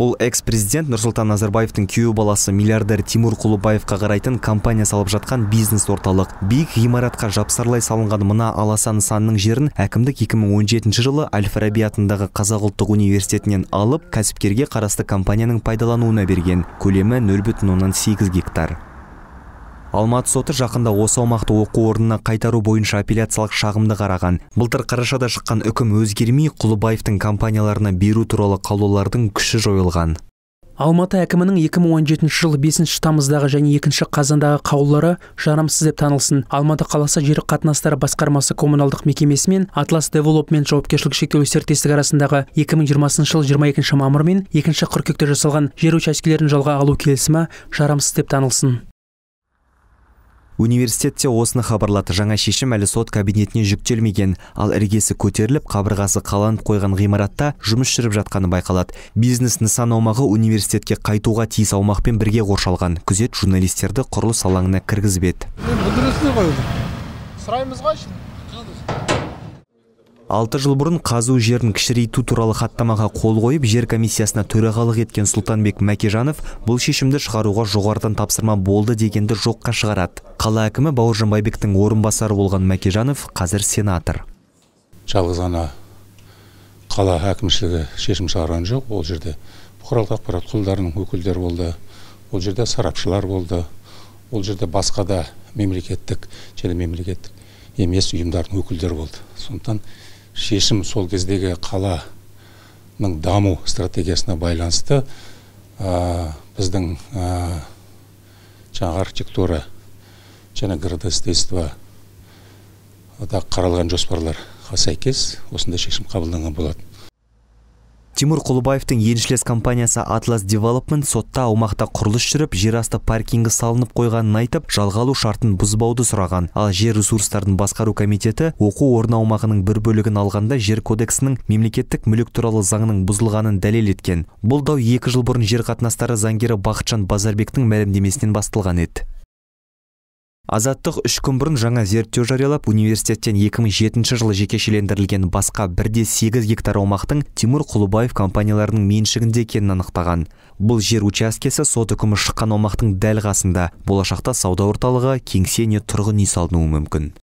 Ол экс-президент Нұрсұлтан Назарбаевтың күйеу баласы миллиардер Тимур Құлыбаевқа қарайтын компания салып жатқан бизнес орталық. Биік ғимаратқа жапсарлай салынған мына аласа нысанның жерін әкімдік 2017 жылы Әл-Фараби атындағы Қазақ ұлттық университетінен алып, кәсіпкерге қарасты компанияның пайдалануына берген. Көлемі 0,8 гектар. Алматы соты жақында осы аумақты оқу орнына қайтару бойынша апелляциялық шағымды қараған. Былтыр қарашада шыққан үкім өзгермей, Құлыбаевтың компанияларына беру туралы қаулылардың күші жойылған. Алматы әкімінің 2017 жылы 5 тамыздағы және 2 қазандағы қаулылары жарамсыз деп танылсын. Алматы қаласы жер қатынастары басқармасы коммуналдық мекемесі мен Atlas Development жауапкершілігі шектеулі серіктестігі арасындағы 2020 жылы 22 мамыр мен 2 қыркүйекте жасалған жер учаскелерін жалға алу келісімі жарамсыз деп танылсын. Университетте осыны хабарлаты, жаңа шешім әлі сот кабинетіне жүктелмеген, ал іргесі көтеріліп, қабырғасы қаланып қойған ғимаратта жұмыс жүріп жатқаны байқалады. Бизнес нысан аумағы университетке қайтуға тиіс аумақпен бірге қоршалған. Күзет журналистерді құрылыс алаңына кіргізбеді. Алты жыл бұрын қазу жерін кішірейту туралы хаттамаға қол қойып, жер комиссиясына төрағалық еткен Сұлтан бек Мәкежанов бұл шешімді шығаруға жоғарыдан тапсырма болды дегенді жоққа шығарады. Қала әкімі Бауыржан Байбектің орынбасары болған Мәкежанов қазір сенатор. Жалғыз ғана қала әкімшілігі шешім шығарған жоқ. Ол жерде бұқаралық ақпарат құралдарының өкілдері болды, ол жерде сарапшылар болды, ол жерде басқа да мемлекеттік және мемлекеттік емес ұйымдардың өкілдері болды. Сондықтан шешім сол кездегі қаланың даму стратегиясына байланысты біздің жаңа архитектура және градостроительство да қаралған жоспарларға сәйкес осындай шешім қабылданған болады. Тимур Құлыбаевтың еншілес компаниясы Atlas Development сотта аумақта құрылыс жүріп, жерасты паркингі салынып қойғанын айтып, жалғалу шартын бұзбауды сұраған. Ал жер ресурстарын басқару комитеті оқу орны аумағының бір бөлігін алғанда жер кодексінің мемлекеттік мүлік туралы заңының бұзылғанын дәлел еткен. Бұл дау 2 жыл бұрын жер қатынастары заңгері Бақытжан Базарбектің мәлімдемесінен басталған еді. Азаттық 3 күн бұрын жаңа зерттеу жариялап, университеттен 2007 жылы жекешелендірілген басқа 1,8 гектар аумақтың Тимур Құлыбаев компанияларының меншігінде екенін анықтаған. Бұл жер учаскесі сот үкімі шыққан аумақтың дәл қасында, болашақта сауда орталығы, кеңсе не тұрғын үй салынуы мүмкін.